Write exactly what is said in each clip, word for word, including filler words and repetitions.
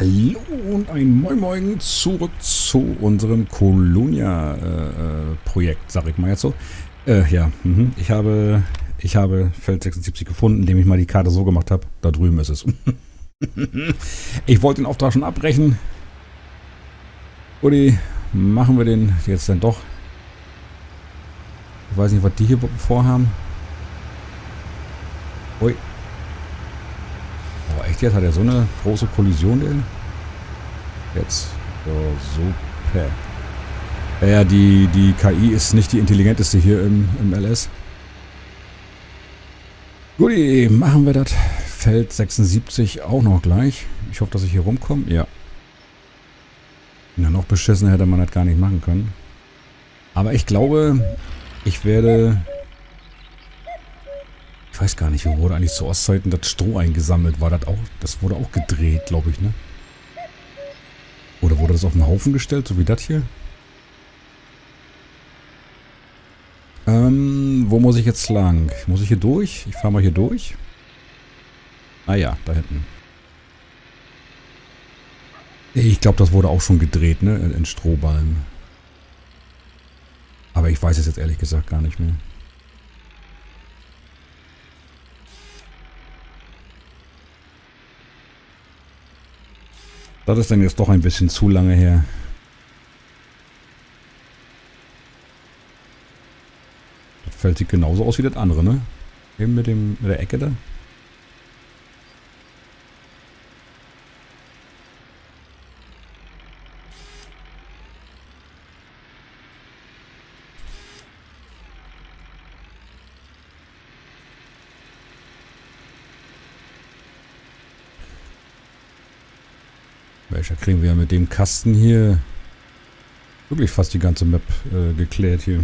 Hallo und ein Moin Moin zurück zu unserem Kolonia-Projekt, äh, sag ich mal jetzt so. Äh, ja, mhm. ich habe ich habe Feld sechsundsiebzig gefunden, indem ich mal die Karte so gemacht habe. Da drüben ist es. Ich wollte den Auftrag schon abbrechen. Udi, machen wir den jetzt dann doch. Ich weiß nicht, was die hier vorhaben. Ui. Oh, echt jetzt? Hat er so eine große Kollision, denn? Jetzt. Oh, super. Ja, die, die K I ist nicht die intelligenteste hier im, im L S. Gut, machen wir das Feld sechsundsiebzig auch noch gleich. Ich hoffe, dass ich hier rumkomme. Ja. Na, noch beschissen hätte man das gar nicht machen können. Aber ich glaube, ich werde... Ich weiß gar nicht, wo wurde eigentlich zu Ostzeiten das Stroh eingesammelt? War das auch? Das wurde auch gedreht, glaube ich, ne? Oder wurde das auf den Haufen gestellt, so wie das hier? Ähm, wo muss ich jetzt lang? Muss ich hier durch? Ich fahre mal hier durch. Ah ja, da hinten. Ich glaube, das wurde auch schon gedreht, ne? In Strohballen. Aber ich weiß es jetzt ehrlich gesagt gar nicht mehr. Das ist dann jetzt doch ein bisschen zu lange her. Das Feld sieht genauso aus wie das andere, ne? Eben mit, dem, mit der Ecke da. Da kriegen wir ja mit dem Kasten hier wirklich fast die ganze Map äh, geklärt hier.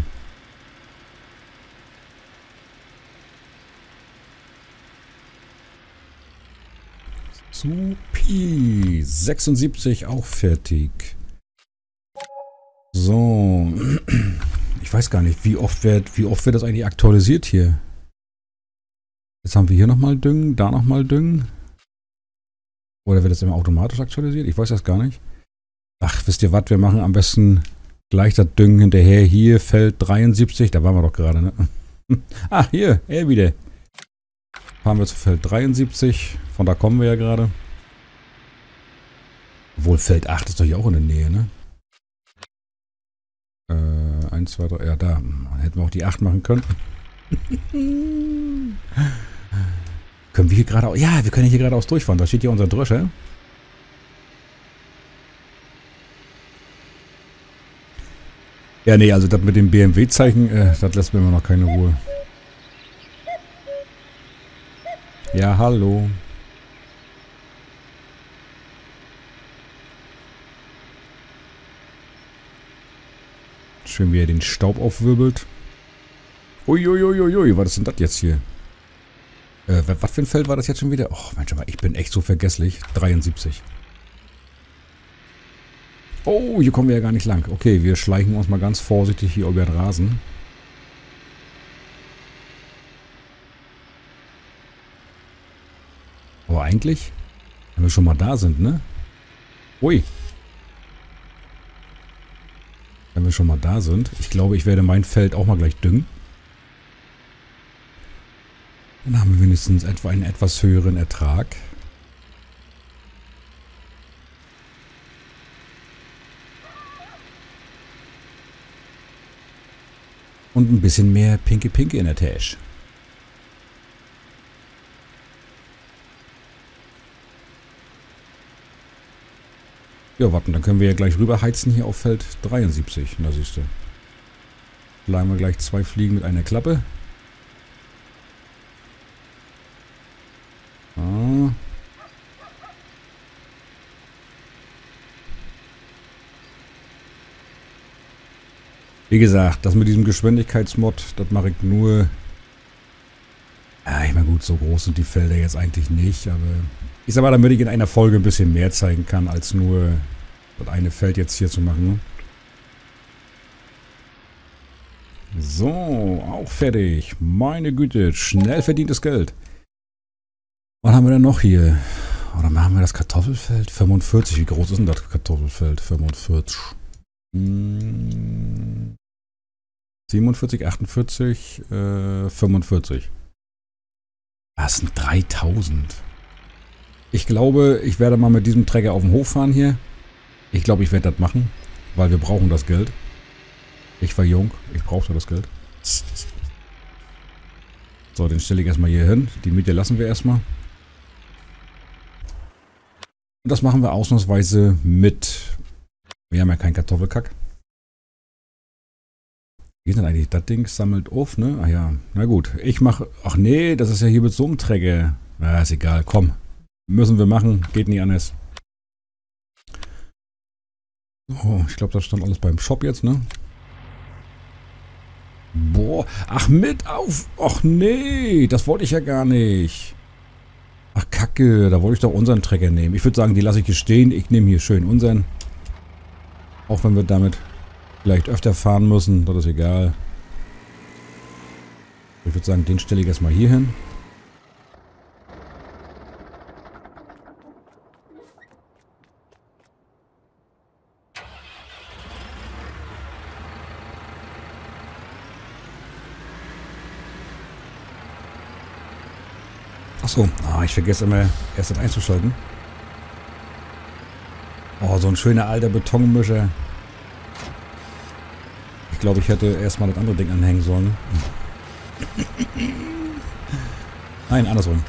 Supi. sechsundsiebzig auch fertig. So. Ich weiß gar nicht, wie oft wird, wie oft wird das eigentlich aktualisiert hier. Jetzt haben wir hier nochmal Düngen, da nochmal Düngen. Oder wird das immer automatisch aktualisiert? Ich weiß das gar nicht. Ach, wisst ihr was? Wir machen am besten gleich das Düngen hinterher. Hier, Feld dreiundsiebzig. Da waren wir doch gerade, ne? Ach, hier, er wieder. Fahren wir zu Feld dreiundsiebzig. Von da kommen wir ja gerade. Obwohl, Feld acht ist doch hier auch in der Nähe, ne? Äh, eins, zwei, drei. Ja, da. Hätten wir auch die acht machen können. Können wir hier geradeaus... Ja, wir können hier geradeaus durchfahren. Da steht hier unser Dröscher. Ja, nee, also das mit dem B M W-Zeichen, äh, das lässt mir immer noch keine Ruhe. Ja, hallo. Schön, wie er den Staub aufwirbelt. Uiuiuiui, was ist denn das jetzt hier? Äh, was für ein Feld war das jetzt schon wieder? Oh, Mensch, aber ich bin echt so vergesslich. dreiundsiebzig. Oh, hier kommen wir ja gar nicht lang. Okay, wir schleichen uns mal ganz vorsichtig hier über den Rasen. Aber eigentlich, wenn wir schon mal da sind, ne? Ui. Wenn wir schon mal da sind. Ich glaube, ich werde mein Feld auch mal gleich düngen. Dann haben wir wenigstens etwa einen etwas höheren Ertrag. Und ein bisschen mehr Pinke Pinke in der Tasche. Ja, warten, dann können wir ja gleich rüber heizen hier auf Feld dreiundsiebzig. Na siehst du. Bleiben wir gleich zwei Fliegen mit einer Klappe. Wie gesagt, das mit diesem Geschwindigkeitsmod, das mache ich nur... Ja, ich meine gut, so groß sind die Felder jetzt eigentlich nicht, aber... Ich sag mal, damit ich in einer Folge ein bisschen mehr zeigen kann, als nur das eine Feld jetzt hier zu machen. So, auch fertig. Meine Güte, schnell verdientes Geld. Was haben wir denn noch hier? Oder machen wir das Kartoffelfeld? fünfundvierzig. Wie groß ist denn das Kartoffelfeld? fünfundvierzig. Hm. siebenundvierzig, achtundvierzig, äh, fünfundvierzig. Das sind dreitausend. Ich glaube, ich werde mal mit diesem Träger auf den Hof fahren hier. Ich glaube, ich werde das machen, weil wir brauchen das Geld. Ich war jung, ich brauchte das Geld. So, den stelle ich erstmal hier hin. Die Miete lassen wir erstmal. Und das machen wir ausnahmsweise mit. Wir haben ja keinen Kartoffelkack. Wie ist denn eigentlich das Ding? Sammelt auf, ne? Ach ja, na gut. Ich mache... Ach nee, das ist ja hier mit so einem Träger. Na, ist egal, komm. Müssen wir machen, geht nie anders. Oh, ich glaube, das stand alles beim Shop jetzt, ne? Boah, ach mit auf... Ach nee, das wollte ich ja gar nicht. Ach kacke, da wollte ich doch unseren Träger nehmen. Ich würde sagen, die lasse ich hier stehen. Ich nehme hier schön unseren. Auch wenn wir damit... vielleicht öfter fahren müssen, das ist egal. Ich würde sagen, den stelle ich erstmal hier hin. Achso, ah, ich vergesse immer erst das einzuschalten. Oh, so ein schöner alter Betonmischer. Ich glaube, ich hätte erstmal das andere Ding anhängen sollen. Nein, andersrum.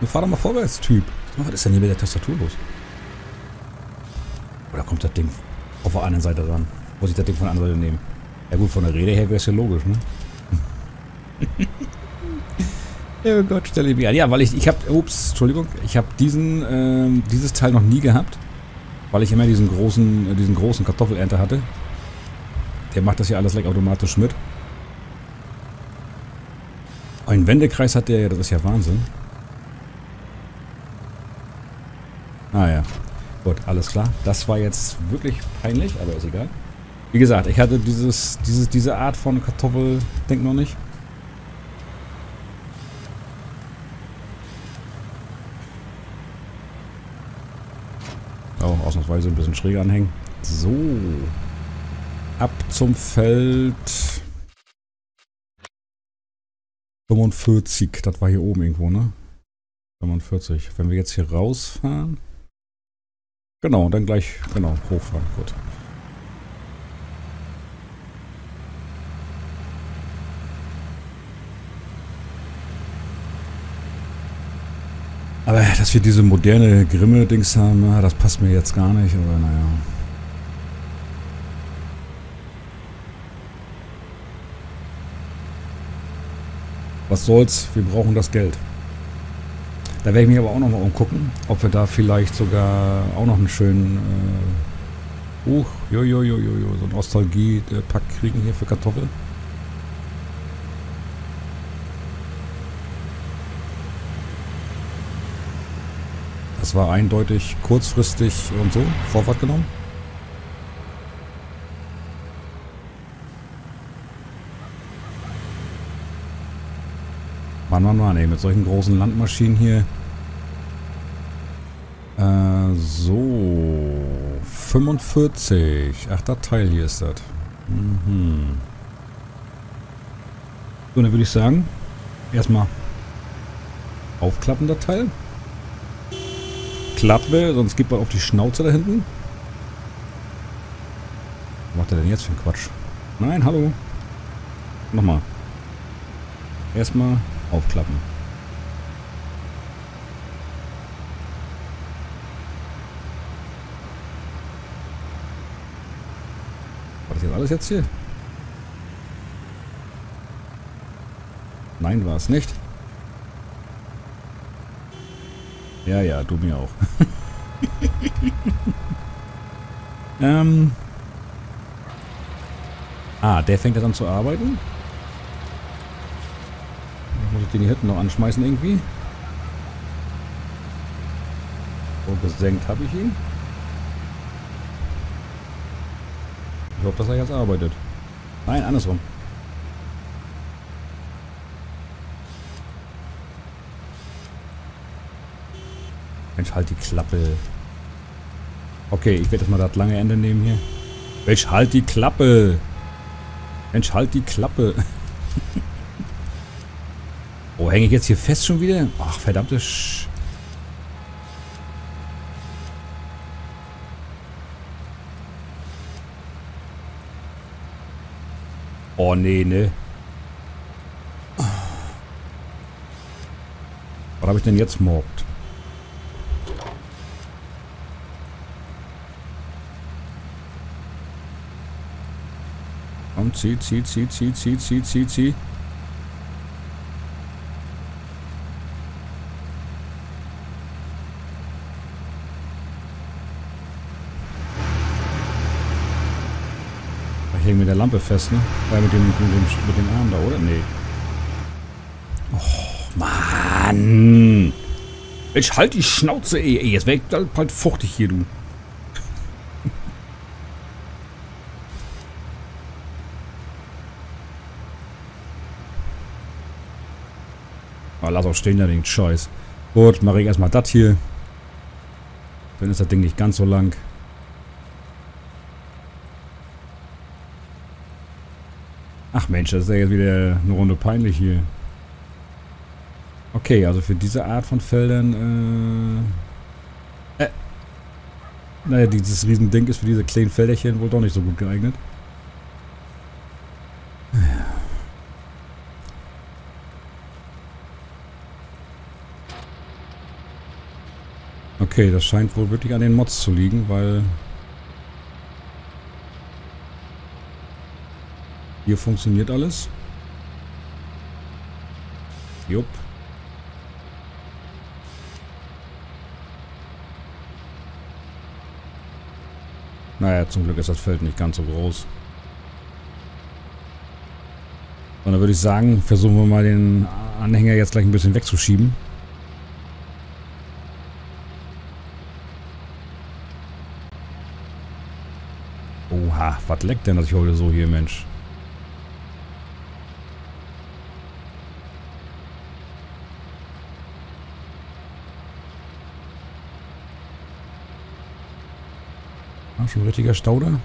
Nun fahr doch mal vorwärts, Typ. Was ist denn hier mit der Tastatur los? Oder kommt das Ding auf der anderen Seite ran? Muss ich das Ding von der anderen Seite nehmen? Ja gut, von der Rede her wäre es ja logisch, ne? Oh Gott, stelle ich mich an. Ja, weil ich, ich habe, ups, Entschuldigung, ich habe diesen, äh, dieses Teil noch nie gehabt, weil ich immer diesen großen, diesen großen Kartoffelernter hatte. Der macht das ja alles gleich automatisch mit. Ein Wendekreis hat der ja, das ist ja Wahnsinn. Ah ja, gut, alles klar. Das war jetzt wirklich peinlich, aber ist egal. Wie gesagt, ich hatte dieses, dieses, diese Art von Kartoffel, denk noch nicht. Oh, ausnahmsweise ein bisschen schräg anhängen. So. Ab zum Feld fünfundvierzig. Das war hier oben irgendwo, ne? fünfundvierzig. Wenn wir jetzt hier rausfahren. Genau, dann gleich genau hochfahren. Gut. Aber dass wir diese moderne Grimme-Dings haben, na, das passt mir jetzt gar nicht. Aber naja. Was soll's, wir brauchen das Geld. Da werde ich mich aber auch nochmal umgucken, ob wir da vielleicht sogar auch noch einen schönen äh, uh, jo, jo, jo, jo, jo, so ein Nostalgie-Pack kriegen hier für Kartoffeln. Das war eindeutig kurzfristig und so, Vorfahrt genommen. Mann, Mann, Mann, ey, mit solchen großen Landmaschinen hier. Äh, so. fünfundvierzig. Ach, das Teil hier ist das. Mhm. So, dann würde ich sagen, erstmal aufklappen, das Teil. Klappe, sonst gibt man auf die Schnauze da hinten. Was macht er denn jetzt für einen Quatsch? Nein, hallo. Nochmal. Erstmal aufklappen. War das jetzt alles jetzt hier? Nein, war es nicht. Ja, ja, du mir auch. ähm. Ah, der fängt jetzt an zu arbeiten. Muss ich den hier hinten noch anschmeißen irgendwie? So, gesenkt habe ich ihn. Ich hoffe, dass er jetzt arbeitet. Nein, andersrum. Mensch, halt die Klappe. Okay, ich werde jetzt mal das lange Ende nehmen hier. Mensch, halt die Klappe. Mensch, halt die Klappe. Oh, hänge ich jetzt hier fest schon wieder? Ach, verdammte Sch... Oh, nee, ne? Was habe ich denn jetzt morgt? Komm, zieh, zieh, zieh, zieh, zieh, zieh, zieh, zieh. Ich hänge mit der Lampe fest, ne? Äh, mit dem, mit dem, mit dem Arm da, oder? Nee. Oh, Mann! Ich halt die Schnauze, ey, ey. Jetzt wäre ich bald fuchtig hier, du. Oh, lass auch stehen, da den Scheiß. Gut, mache ich erstmal das hier. Dann ist das Ding nicht ganz so lang. Ach Mensch, das ist ja jetzt wieder eine Runde peinlich hier. Okay, also für diese Art von Feldern, äh... äh naja, dieses Riesending ist für diese kleinen Felderchen wohl doch nicht so gut geeignet. Okay, das scheint wohl wirklich an den Mods zu liegen, weil... Hier funktioniert alles. Jupp. Naja, zum Glück ist das Feld nicht ganz so groß. Und dann würde ich sagen, versuchen wir mal den Anhänger jetzt gleich ein bisschen wegzuschieben. Oha, was leckt denn das ich heute so hier, Mensch? Schon ein richtiger Stauder.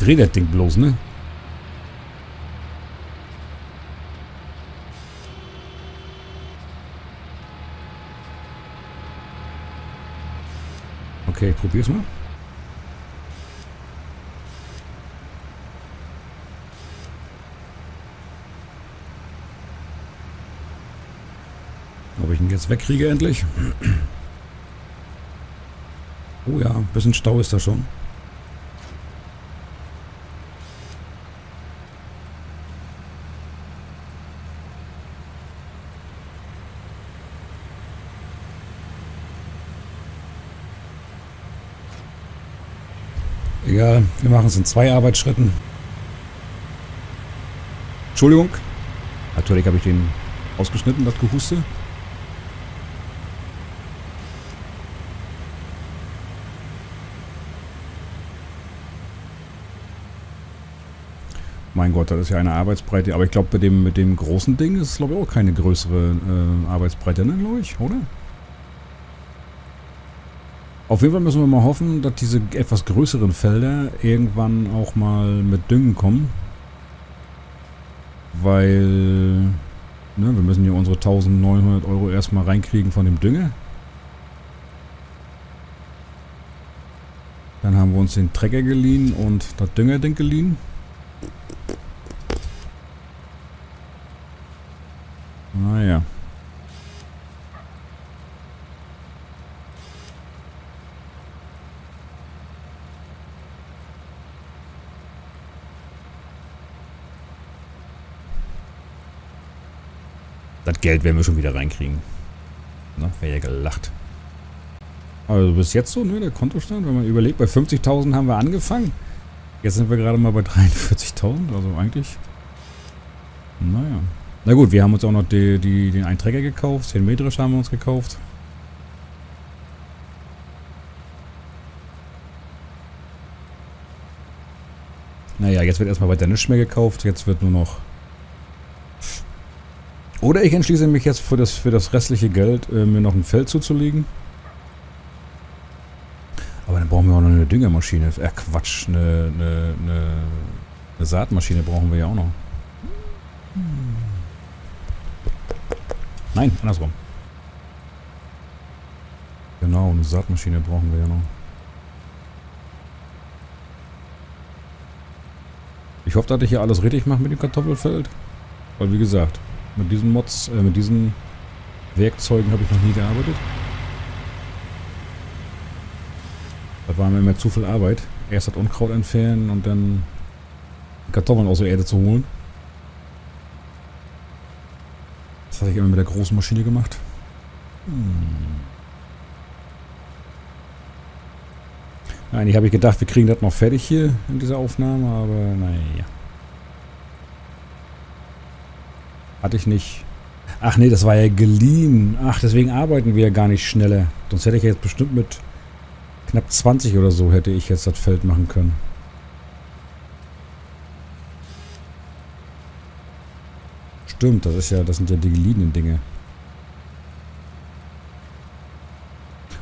Dreh das Ding bloß, ne? Okay, probier's mal. Ob ich ihn jetzt wegkriege endlich? Oh ja, ein bisschen Stau ist da schon. Egal, wir machen es in zwei Arbeitsschritten. Entschuldigung. Natürlich habe ich den ausgeschnitten, das Gehuste. Mein Gott, das ist ja eine Arbeitsbreite. Aber ich glaube, mit dem, mit dem großen Ding ist es, glaube ich, auch keine größere äh, Arbeitsbreite, ne, glaube ich, oder? Auf jeden Fall müssen wir mal hoffen, dass diese etwas größeren Felder irgendwann auch mal mit Düngen kommen. Weil, ne, wir müssen ja unsere neunzehnhundert Euro erstmal reinkriegen von dem Dünger. Dann haben wir uns den Trecker geliehen und das Düngerding geliehen. Naja. Das Geld werden wir schon wieder reinkriegen. Na, wäre ja gelacht. Also bis jetzt so, ne, der Kontostand, wenn man überlegt, bei fünfzigtausend haben wir angefangen. Jetzt sind wir gerade mal bei dreiundvierzigtausend, also eigentlich, naja. Na gut, wir haben uns auch noch die, die, den Einträger gekauft. zehn metrisch haben wir uns gekauft. Naja, jetzt wird erstmal weiter nichts mehr gekauft. Jetzt wird nur noch... Oder ich entschließe mich jetzt für das, für das restliche Geld, äh, mir noch ein Feld zuzulegen. Aber dann brauchen wir auch noch eine Düngermaschine. Äh, Quatsch, eine, eine, eine, eine Saatmaschine brauchen wir ja auch noch. Nein, andersrum. Genau, eine Saatmaschine brauchen wir ja noch. Ich hoffe, dass ich hier alles richtig mache mit dem Kartoffelfeld. Weil wie gesagt, mit diesen Mods, äh, mit diesen Werkzeugen habe ich noch nie gearbeitet. Da war mir immer zu viel Arbeit. Erst das Unkraut entfernen und dann Kartoffeln aus der Erde zu holen. Das hatte ich immer mit der großen Maschine gemacht. Hm. Nein, ich habe gedacht, wir kriegen das noch fertig hier in dieser Aufnahme, aber naja. Hatte ich nicht. Ach nee, das war ja geliehen. Ach, deswegen arbeiten wir ja gar nicht schneller. Sonst hätte ich jetzt bestimmt mit knapp zwanzig oder so hätte ich jetzt das Feld machen können. Stimmt, das ist ja, das sind ja die geliehenen Dinge.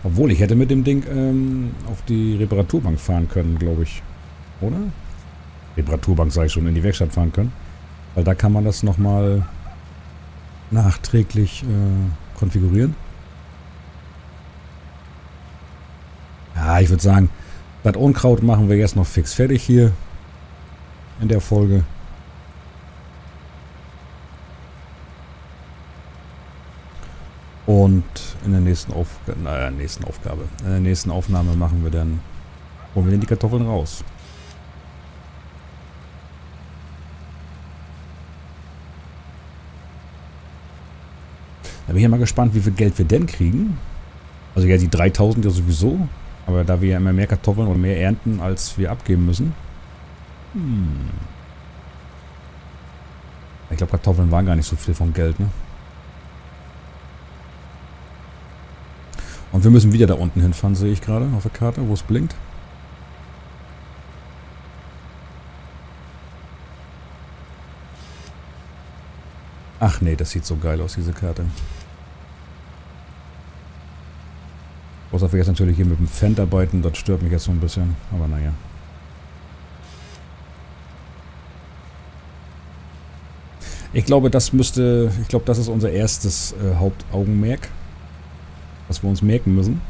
Obwohl, ich hätte mit dem Ding ähm, auf die Reparaturbank fahren können, glaube ich. Oder? Reparaturbank, sage ich schon, in die Werkstatt fahren können. Weil da kann man das nochmal nachträglich äh, konfigurieren. Ja, ich würde sagen, das Unkraut machen wir jetzt noch fix fertig hier. In der Folge. Und in der nächsten Aufgabe, naja, nächsten Aufgabe, in der nächsten Aufnahme machen wir dann, holen wir dann die Kartoffeln raus. Da bin ich ja mal gespannt, wie viel Geld wir denn kriegen. Also ja, die dreitausend ja sowieso, aber da wir ja immer mehr Kartoffeln oder mehr ernten, als wir abgeben müssen. Hm. Ich glaube, Kartoffeln waren gar nicht so viel vom Geld, ne? Und wir müssen wieder da unten hinfahren, sehe ich gerade auf der Karte, wo es blinkt. Ach nee, das sieht so geil aus, diese Karte. Außer wir jetzt natürlich hier mit dem Fendt arbeiten, das stört mich jetzt so ein bisschen, aber naja. Ich glaube, das müsste, ich glaube, das ist unser erstes äh, Hauptaugenmerk. Was wir uns merken müssen.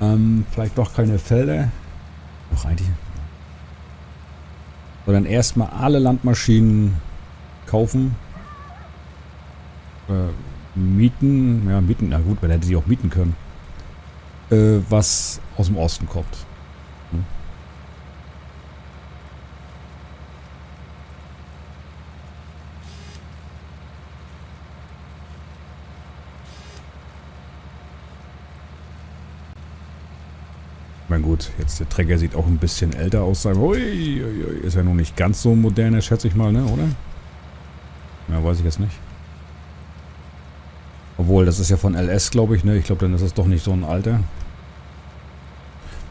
Ähm, vielleicht doch keine Felder. Doch eigentlich. Sondern erstmal alle Landmaschinen kaufen. Äh, mieten. Ja, mieten. Na gut, man hätte sie auch mieten können. Äh, was aus dem Osten kommt. Hm? Gut, jetzt der Träger sieht auch ein bisschen älter aus. Ui, ui, ist ja noch nicht ganz so modern, schätze ich mal, ne? Oder? Ja, weiß ich jetzt nicht. Obwohl, das ist ja von L S, glaube ich, ne? Ich glaube, dann ist es doch nicht so ein alter.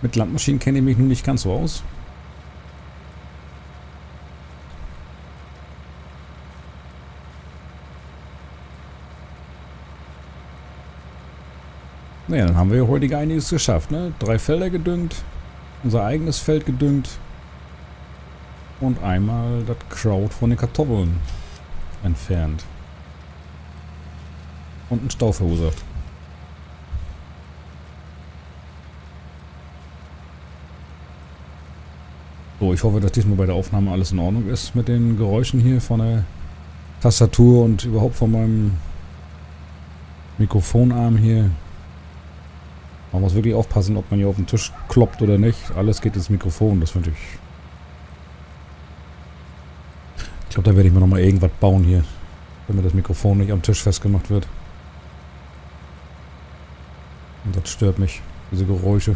Mit Landmaschinen kenne ich mich nun nicht ganz so aus. Naja, dann haben wir heute einiges geschafft, ne? Drei Felder gedüngt, unser eigenes Feld gedüngt und einmal das Kraut von den Kartoffeln entfernt. Und einen Stau verursacht. So, ich hoffe, dass diesmal bei der Aufnahme alles in Ordnung ist mit den Geräuschen hier von der Tastatur und überhaupt von meinem Mikrofonarm hier. Man muss wirklich aufpassen, ob man hier auf den Tisch kloppt oder nicht. Alles geht ins Mikrofon, das finde ich. Ich glaube, da werde ich mir nochmal irgendwas bauen hier. Damit das Mikrofon nicht am Tisch festgemacht wird. Und das stört mich, diese Geräusche.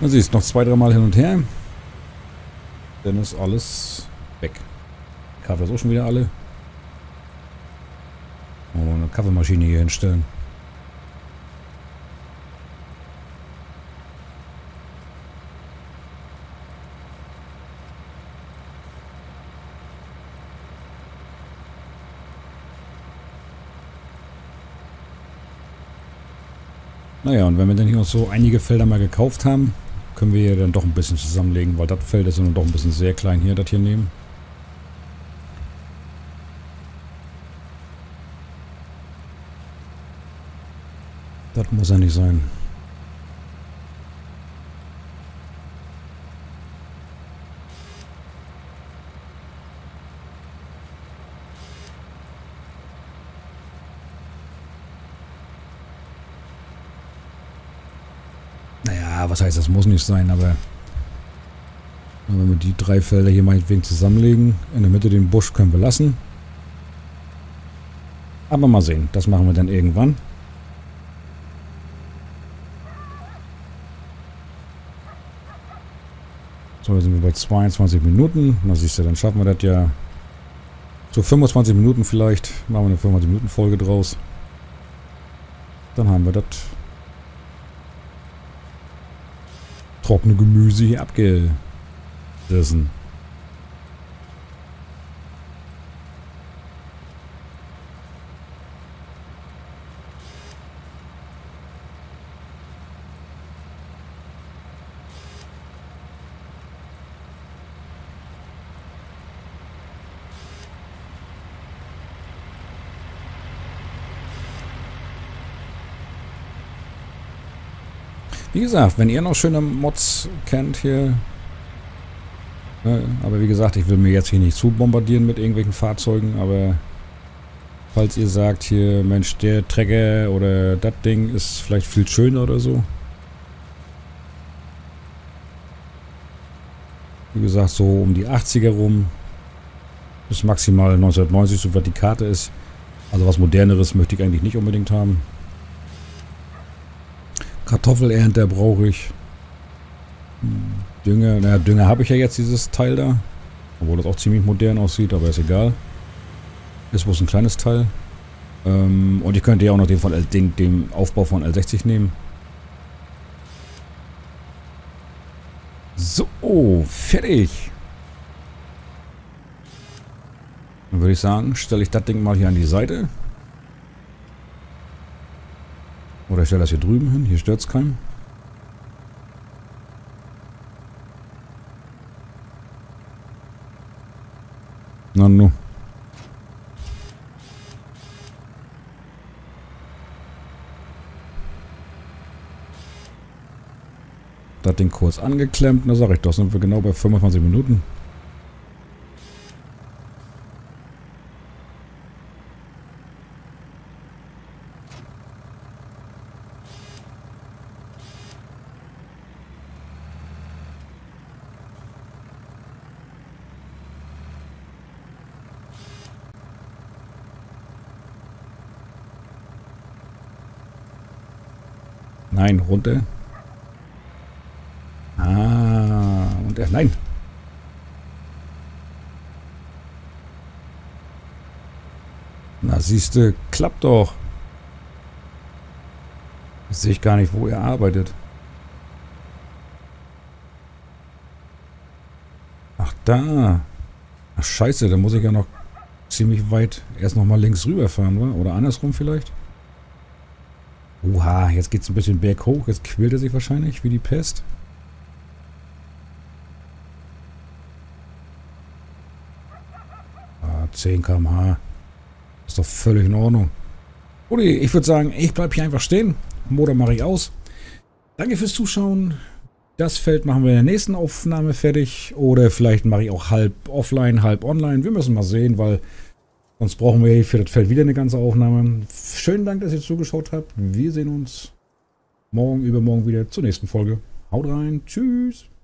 Man sieht es noch zwei, drei Mal hin und her. Dann ist alles weg. Kaffee ist auch schon wieder alle. Oh, eine Kaffeemaschine hier hinstellen. Naja, und wenn wir dann hier noch so einige Felder mal gekauft haben, können wir hier dann doch ein bisschen zusammenlegen, weil das Feld ist ja nun doch ein bisschen sehr klein hier, das hier nehmen. Das muss ja nicht sein. Was heißt, das muss nicht sein, aber wenn wir die drei Felder hier meinetwegen zusammenlegen, in der Mitte den Busch können wir lassen. Aber mal sehen, das machen wir dann irgendwann. So, jetzt sind wir bei zweiundzwanzig Minuten. Na siehst du, dann schaffen wir das ja zu fünfundzwanzig Minuten vielleicht. Machen wir eine fünfundzwanzig Minuten Folge draus. Dann haben wir das trockene Gemüse hier abgerissen. Wie gesagt, wenn ihr noch schöne Mods kennt hier, ne, aber wie gesagt, ich will mir jetzt hier nicht zu bombardieren mit irgendwelchen Fahrzeugen, aber falls ihr sagt hier, Mensch, der Trecker oder das Ding ist vielleicht viel schöner oder so. Wie gesagt, so um die achtziger rum, bis maximal neunzehnhundertneunzig, so was die Karte ist. Also was Moderneres möchte ich eigentlich nicht unbedingt haben. Kartoffelernter brauche ich. Dünger, naja, Dünger habe ich ja jetzt dieses Teil da. Obwohl das auch ziemlich modern aussieht, aber ist egal. Ist bloß ein kleines Teil. Ähm, und ich könnte ja auch noch den, von, den, den Aufbau von L sechzig nehmen. So, fertig. Dann würde ich sagen, stelle ich das Ding mal hier an die Seite. Oder ich stelle das hier drüben hin, hier stört es keinen. Na nu. Das Ding kurz angeklemmt, na sag ich doch, sind wir genau bei fünfundzwanzig Minuten. Nein, runter. Ah, und er, nein. Na siehste, klappt doch. Jetzt sehe ich gar nicht, wo er arbeitet. Ach da. Ach scheiße, da muss ich ja noch ziemlich weit erst nochmal links rüberfahren, oder? Oder andersrum vielleicht? Oha, jetzt geht es ein bisschen berghoch. Jetzt quält er sich wahrscheinlich wie die Pest. Ah, zehn Kilometer pro Stunde. Ist doch völlig in Ordnung. Gut, ich würde sagen, ich bleibe hier einfach stehen. Motor mache ich aus. Danke fürs Zuschauen. Das Feld machen wir in der nächsten Aufnahme fertig. Oder vielleicht mache ich auch halb offline, halb online. Wir müssen mal sehen, weil... sonst brauchen wir hier für das Feld wieder eine ganze Aufnahme. Schönen Dank, dass ihr zugeschaut habt. Wir sehen uns morgen, übermorgen wieder zur nächsten Folge. Haut rein. Tschüss.